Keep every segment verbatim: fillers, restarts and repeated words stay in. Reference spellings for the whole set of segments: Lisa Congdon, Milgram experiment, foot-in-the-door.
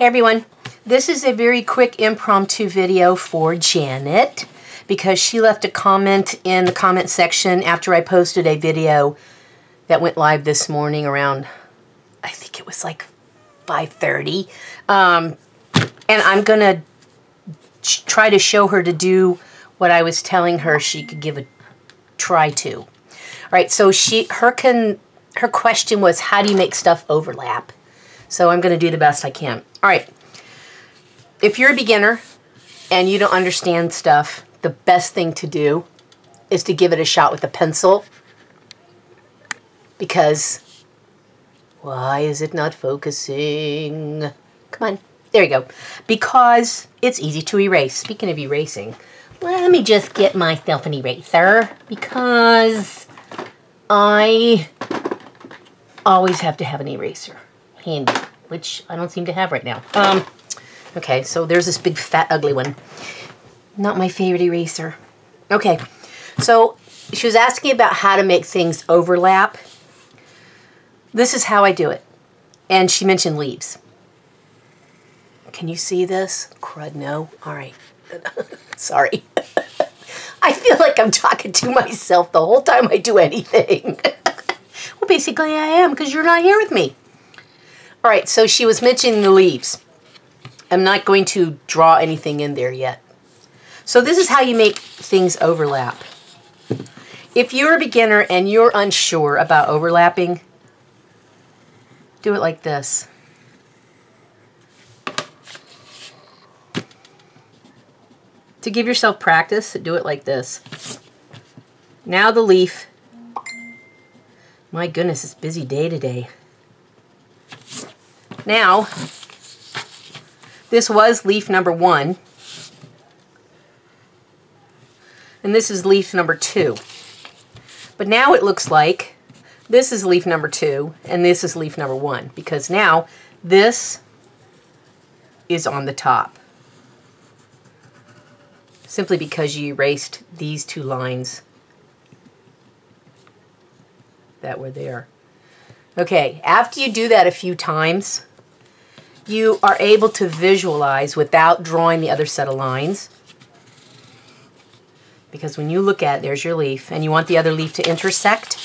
Hey everyone, this is a very quick impromptu video for Janet because she left a comment in the comment section after I posted a video that went live this morning around, I think it was like five thirty, um, and I'm gonna try to show her to do what I was telling her she could give a try to. All right, so she her can her question was, how do you make stuff overlap? So I'm going to do the best I can. All right, if you're a beginner and you don't understand stuff, the best thing to do is to give it a shot with a pencil, because why is it not focusing? Come on, there you go. Because it's easy to erase. Speaking of erasing, let me just get myself an eraser because I always have to have an eraser handy, which I don't seem to have right now. Um, okay, so there's this big, fat, ugly one. Not my favorite eraser. Okay, so she was asking about how to make things overlap. This is how I do it. And she mentioned leaves. Can you see this? Crud, no. All right. Sorry. I feel like I'm talking to myself the whole time I do anything. Well, basically I am, because you're not here with me. All right, so she was mentioning the leaves. I'm not going to draw anything in there yet. So this is how you make things overlap. If you're a beginner and you're unsure about overlapping, do it like this. To give yourself practice, do it like this. Now the leaf. My goodness, it's a busy day today. Now, this was leaf number one, and this is leaf number two. But now it looks like this is leaf number two, and this is leaf number one, because now this is on the top. Simply because you erased these two lines that were there. Okay, after you do that a few times, you are able to visualize without drawing the other set of lines. Because when you look at it, there's your leaf, and you want the other leaf to intersect,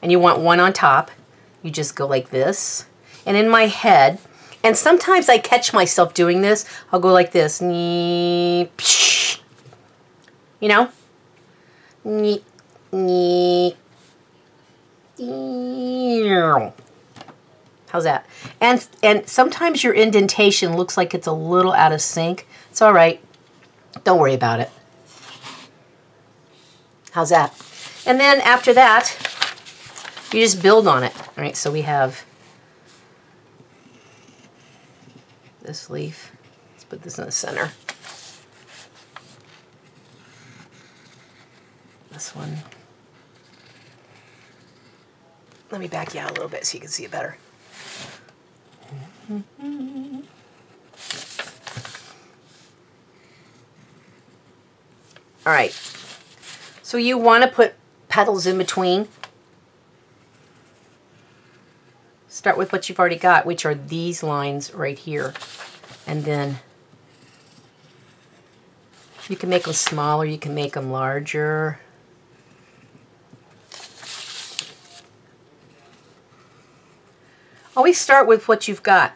and you want one on top, you just go like this. And in my head, and sometimes I catch myself doing this, I'll go like this. You know? How's that? And and sometimes your indentation looks like it's a little out of sync. It's all right. Don't worry about it. How's that? And then after that, you just build on it. All right, so we have this leaf. Let's put this in the center. This one. Let me back you out a little bit so you can see it better. All right. So you want to put petals in between. Start with what you've already got, which are these lines right here. And then you can make them smaller, you can make them larger. Always start with what you've got.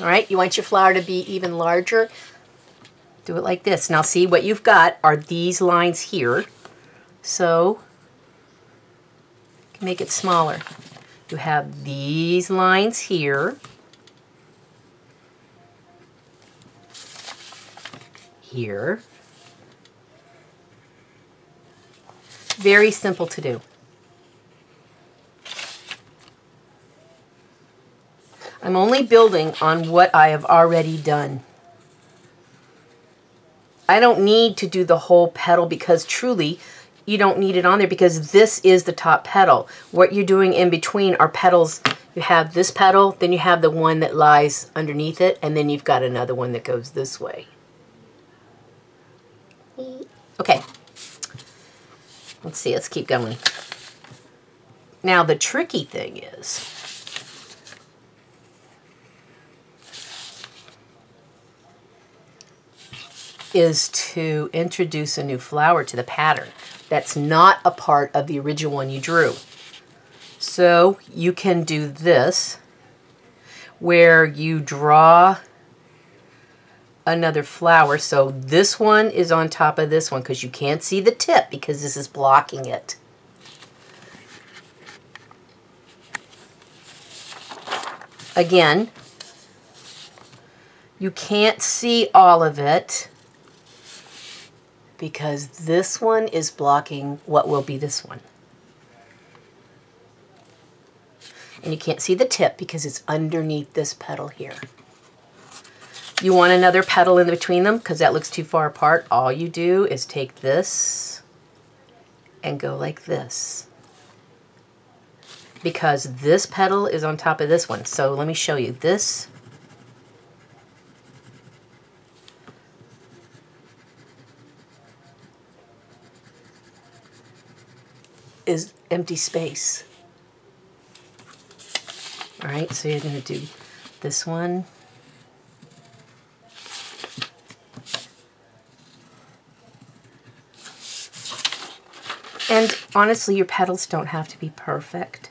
All right, you want your flower to be even larger? Do it like this. Now see, what you've got are these lines here. So, you can make it smaller. You have these lines here. Here. Very simple to do. I'm only building on what I have already done. I don't need to do the whole petal because truly you don't need it on there because this is the top petal. What you're doing in between are petals. You have this petal, then you have the one that lies underneath it, and then you've got another one that goes this way. Okay. Let's see, let's keep going. Now the tricky thing is is to introduce a new flower to the pattern that's not a part of the original one you drew. So you can do this, where you draw another flower. So this one is on top of this one because you can't see the tip because this is blocking it. Again, you can't see all of it because this one is blocking what will be this one. And you can't see the tip because it's underneath this petal here. You want another petal in between them because that looks too far apart. All you do is take this and go like this, because this petal is on top of this one. So let me show you this. Is empty space. All right, so you're going to do this one. And honestly, your petals don't have to be perfect.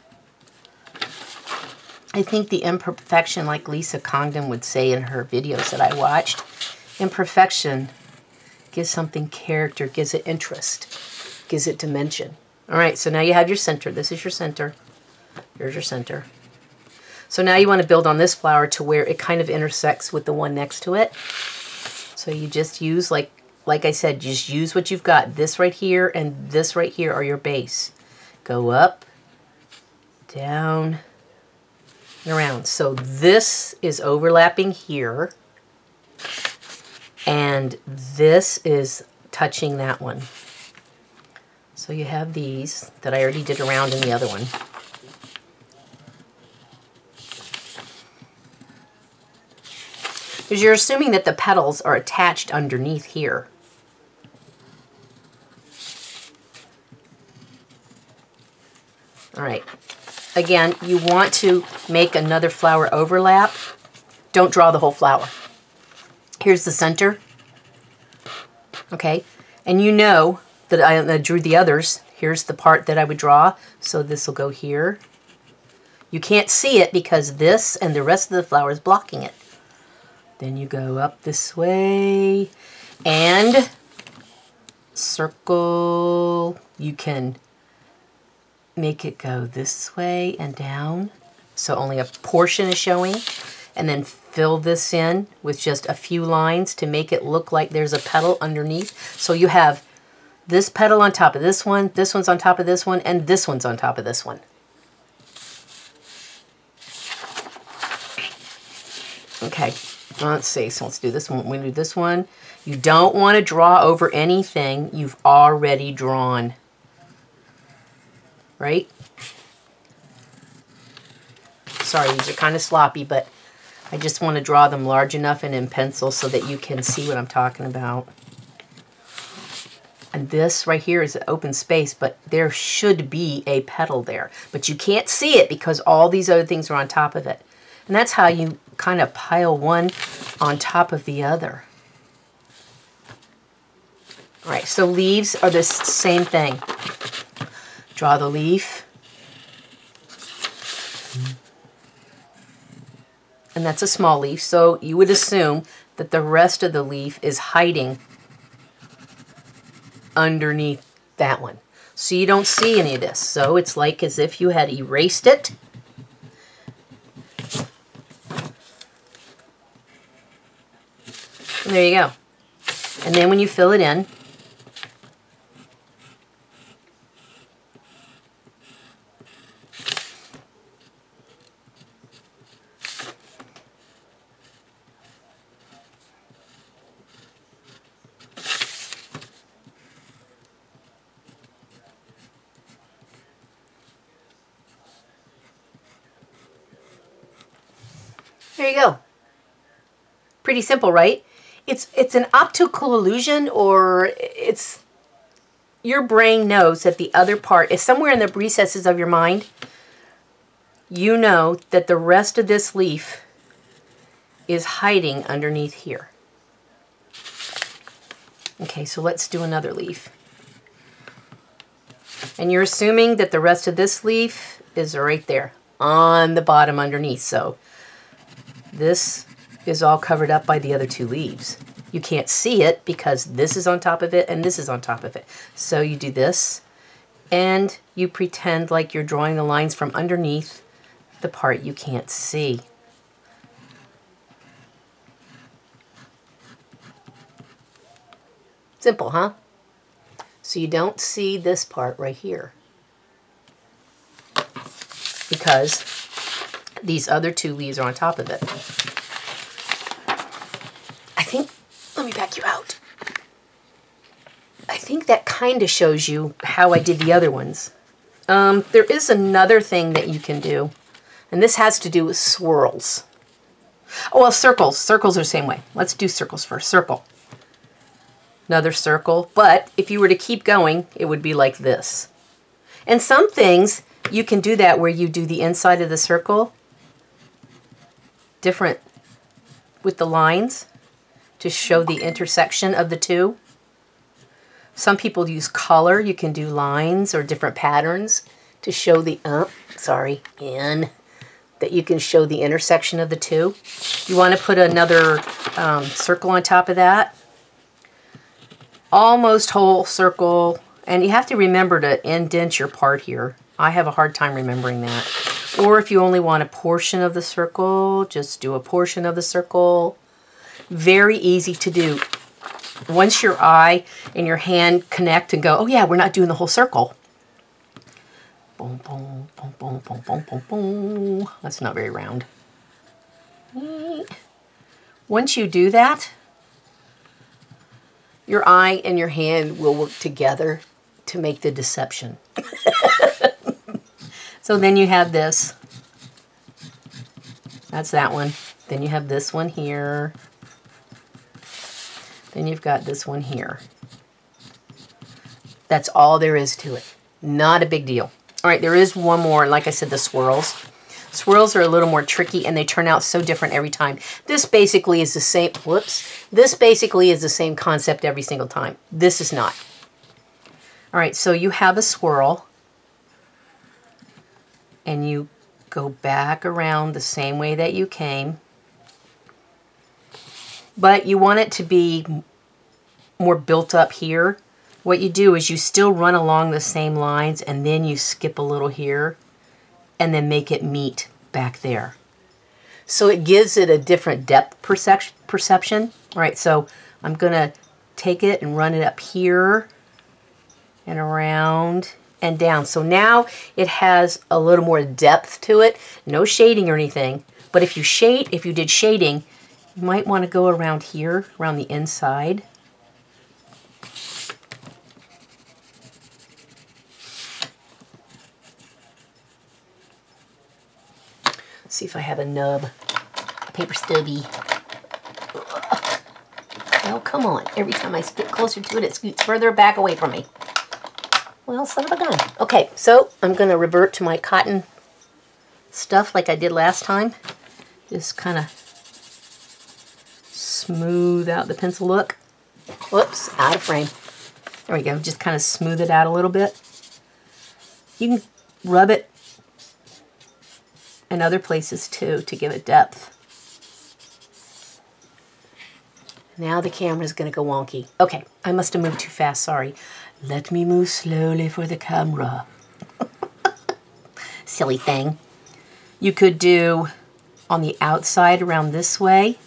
I think the imperfection, like Lisa Congdon would say in her videos that I watched, imperfection gives something character, gives it interest, gives it dimension. All right, so now you have your center. This is your center. Here's your center. So now you want to build on this flower to where it kind of intersects with the one next to it. So you just use, like, like I said, just use what you've got. This right here and this right here are your base. Go up, down, and around. So this is overlapping here, and this is touching that one. So you have these that I already did around in the other one. Because you're assuming that the petals are attached underneath here. All right. Again, you want to make another flower overlap. Don't draw the whole flower. Here's the center. Okay. And you know that I drew the others. Here's the part that I would draw. So this will go here. You can't see it because this and the rest of the flower is blocking it. Then you go up this way and circle. You can make it go this way and down, so only a portion is showing, and then fill this in with just a few lines to make it look like there's a petal underneath. So you have this petal on top of this one, this one's on top of this one, and this one's on top of this one. Okay. Let's see, so let's do this one. We do this one. You don't want to draw over anything you've already drawn, right? Sorry, these are kind of sloppy, but I just want to draw them large enough and in pencil so that you can see what I'm talking about. And this right here is an open space, but there should be a petal there. But you can't see it because all these other things are on top of it. And that's how you kind of pile one on top of the other. All right, so leaves are the same thing. Draw the leaf. And that's a small leaf, so you would assume that the rest of the leaf is hiding underneath that one. So you don't see any of this. So it's like as if you had erased it. There you go. And then when you fill it in, there you go. Pretty simple, right? It's, it's an optical illusion, or it's your brain knows that the other part is somewhere in the recesses of your mind. You know that the rest of this leaf is hiding underneath here. Okay, so let's do another leaf. And you're assuming that the rest of this leaf is right there on the bottom underneath. So this is all covered up by the other two leaves. You can't see it because this is on top of it and this is on top of it. So you do this and you pretend like you're drawing the lines from underneath the part you can't see. Simple, huh? So you don't see this part right here because these other two leaves are on top of it. I think, let me back you out. I think that kind of shows you how I did the other ones. Um, there is another thing that you can do, and this has to do with swirls. Oh, well, circles. Circles are the same way. Let's do circles first. Circle. Another circle, but if you were to keep going, it would be like this. And some things you can do that where you do the inside of the circle different with the lines to show the intersection of the two. Some people use color. You can do lines or different patterns to show the uh, sorry, in that you can show the intersection of the two. You want to put another um, circle on top of that. Almost whole circle, and you have to remember to indent your part here. I have a hard time remembering that. Or if you only want a portion of the circle, just do a portion of the circle. Very easy to do. Once your eye and your hand connect and go, oh yeah, we're not doing the whole circle. Boom, boom, boom, boom, boom, boom, boom, boom. That's not very round. Once you do that, your eye and your hand will work together to make the deception. So then you have this. That's that one. Then you have this one here. Then you've got this one here. That's all there is to it. Not a big deal. All right, there is one more. And like I said, the swirls. Swirls are a little more tricky, and they turn out so different every time. This basically is the same, whoops. This basically is the same concept every single time. This is not. All right, so you have a swirl, and you go back around the same way that you came, but you want it to be more built up here. What you do is you still run along the same lines, and then you skip a little here, and then make it meet back there. So it gives it a different depth percep perception. All right, so I'm gonna take it and run it up here and around and down. So now it has a little more depth to it, no shading or anything. But if you shade, if you did shading, you might wanna go around here, around the inside. See if I have a nub, a paper stubby. Ugh. Oh, come on. Every time I get closer to it, it scoots further back away from me. Well, son of a gun. Okay, so I'm going to revert to my cotton stuff like I did last time. Just kind of smooth out the pencil look. Whoops, out of frame. There we go. Just kind of smooth it out a little bit. You can rub it and other places too, to give it depth. Now the camera's gonna go wonky. Okay, I must have moved too fast, sorry. Let me move slowly for the camera. Silly thing. You could do on the outside around this way.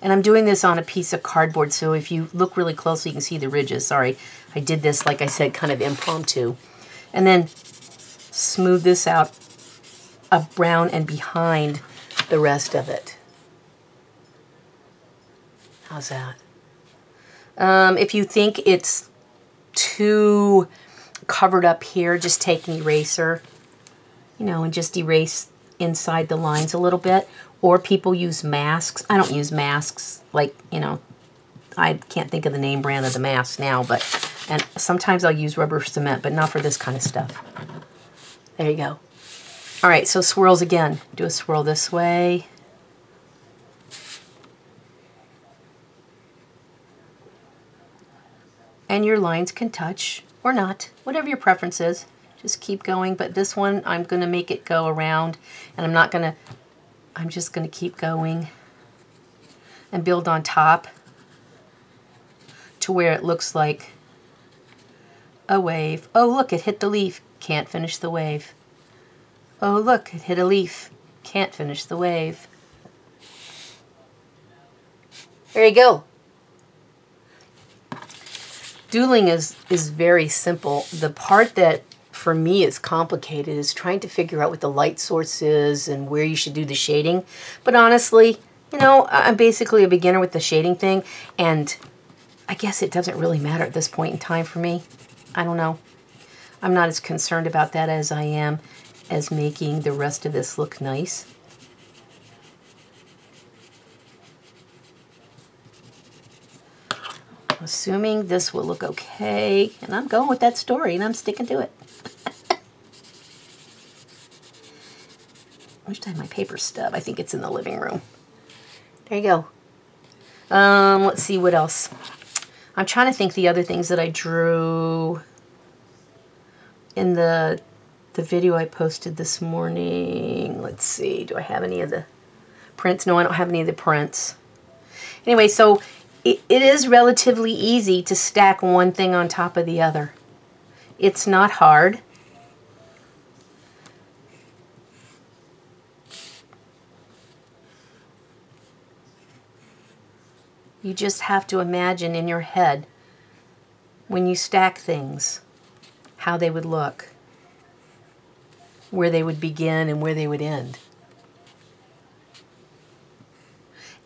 And I'm doing this on a piece of cardboard, so if you look really closely, you can see the ridges, sorry. I did this, like I said, kind of impromptu. And then smooth this out around and behind the rest of it. How's that? Um, if you think it's too covered up here, just take an eraser, you know, and just erase inside the lines a little bit. Or people use masks. I don't use masks, like, you know, I can't think of the name brand of the mask now, but, and sometimes I'll use rubber cement, but not for this kind of stuff. There you go. All right, so swirls again. Do a swirl this way. and your lines can touch or not, whatever your preference is. Just keep going, but this one I'm going to make it go around, and I'm not going to, I'm just going to keep going and build on top to where it looks like a wave. Oh, look, it hit the leaf. Can't finish the wave. Oh, look, it hit a leaf. Can't finish the wave. There you go. Doodling is, is very simple. The part that for me is complicated is trying to figure out what the light source is and where you should do the shading. But honestly, you know, I'm basically a beginner with the shading thing, and I guess it doesn't really matter at this point in time for me. I don't know. I'm not as concerned about that as I am as making the rest of this look nice. Assuming this will look okay, and I'm going with that story and I'm sticking to it. I wish I had my paper stub. I think it's in the living room. There you go. Um, let's see what else. I'm trying to think the other things that I drew in the the video I posted this morning. Let's see, do I have any of the prints? No, I don't have any of the prints. Anyway, so It, it is relatively easy to stack one thing on top of the other. It's not hard. You just have to imagine in your head when you stack things, how they would look, where they would begin and where they would end.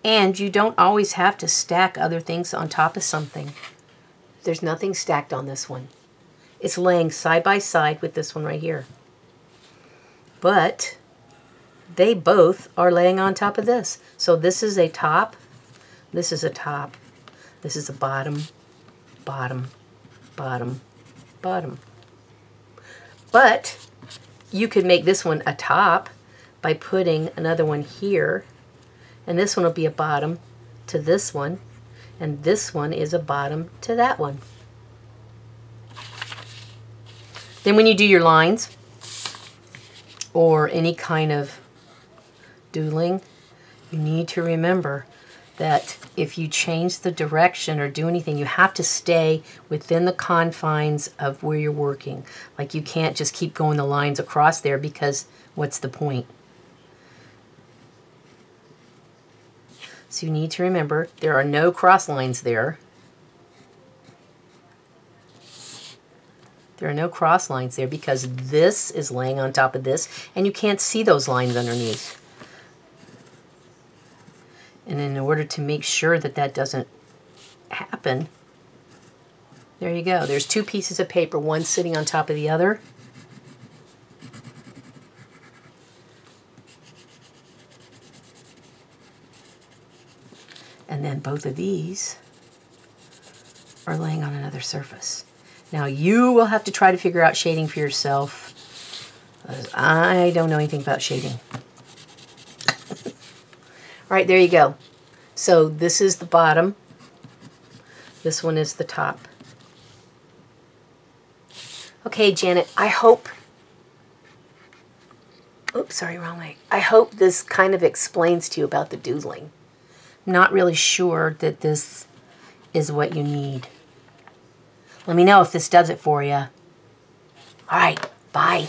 And you don't always have to stack other things on top of something. There's nothing stacked on this one. It's laying side by side with this one right here. But they both are laying on top of this. So this is a top, this is a top, this is a bottom, bottom, bottom, bottom. But you could make this one a top by putting another one here. And this one will be a bottom to this one, and this one is a bottom to that one. Then when you do your lines or any kind of doodling, you need to remember that if you change the direction or do anything, you have to stay within the confines of where you're working. Like, you can't just keep going the lines across there, because what's the point? So you need to remember there are no cross lines there. There are no cross lines there because this is laying on top of this, and you can't see those lines underneath. And in order to make sure that that doesn't happen, there you go. There's two pieces of paper, one sitting on top of the other. And then both of these are laying on another surface. Now you will have to try to figure out shading for yourself, because I don't know anything about shading. All right, there you go. So this is the bottom. This one is the top. Okay, Janet, I hope, oops, sorry, wrong way. I hope this kind of explains to you about the doodling. Not really sure that this is what you need. Let me know if this does it for you. All right, bye.